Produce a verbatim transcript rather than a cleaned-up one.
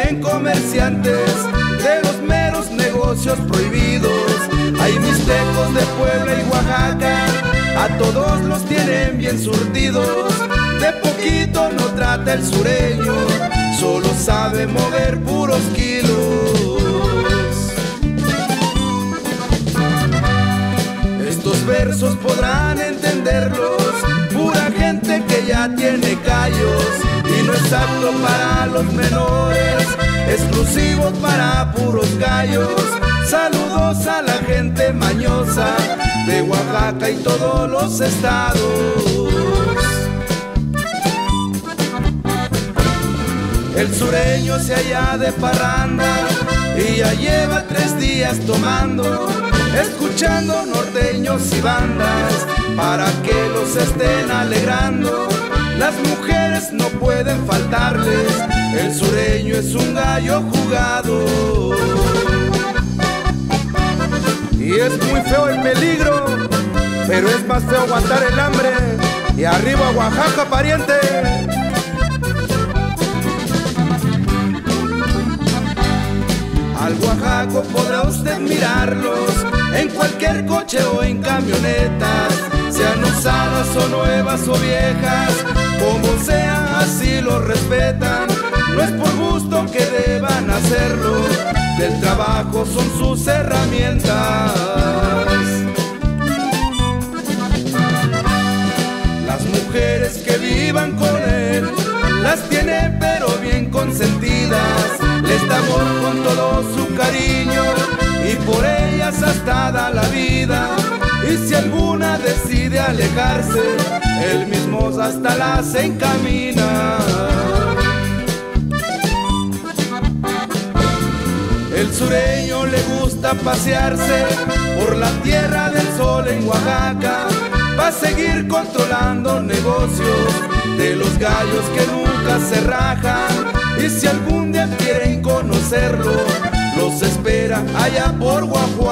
también comerciantes de los meros negocios prohibidos. Hay mixtecos de Puebla y Oaxaca, a todos los tienen bien surtidos. De poquito no trata el sureño, solo sabe mover puros kilos. Estos versos podrán entenderlos pura gente que ya tiene callos, y no es apto para los menores, exclusivo para puros gallos. Saludos a la gente mañosa de Oaxaca y todos los estados. El sureño se halla de parranda y ya lleva tres días tomando, escuchando norteños y bandas para que los estén alegrando. Las mujeres no pueden faltarles, el sureño es un gallo jugado. Y es muy feo el peligro, pero es más feo aguantar el hambre. Y arriba Oaxaca, pariente. Al oaxaco podrá usted mirarlos en cualquier coche o en camionetas, sean usadas o nuevas o viejas, como sea así los respetan. No es por gusto que deban hacerlo, del trabajo son sus herramientas. Las mujeres que vivan con él las tiene pero bien consentidas, les da amor con todo su cariño y por ellas hasta da la vida. Y si alguna decide alejarse, él mismo hasta las encamina. El sureño le gusta pasearse por la tierra del sol en Oaxaca, va a seguir controlando negocios de los gallos que nunca se rajan. Y si algún día quieren conocerlo, los espera allá por Huajuapan.